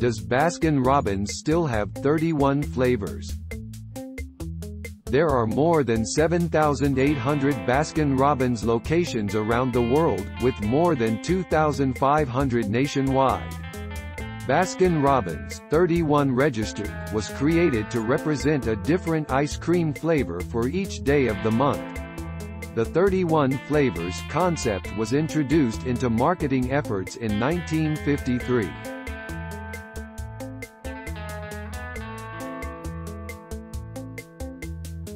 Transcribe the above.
Does Baskin-Robbins still have 31 flavors? There are more than 7,800 Baskin-Robbins locations around the world, with more than 2,500 nationwide. Baskin-Robbins, 31 registered, was created to represent a different ice cream flavor for each day of the month. The 31 flavors concept was introduced into marketing efforts in 1953.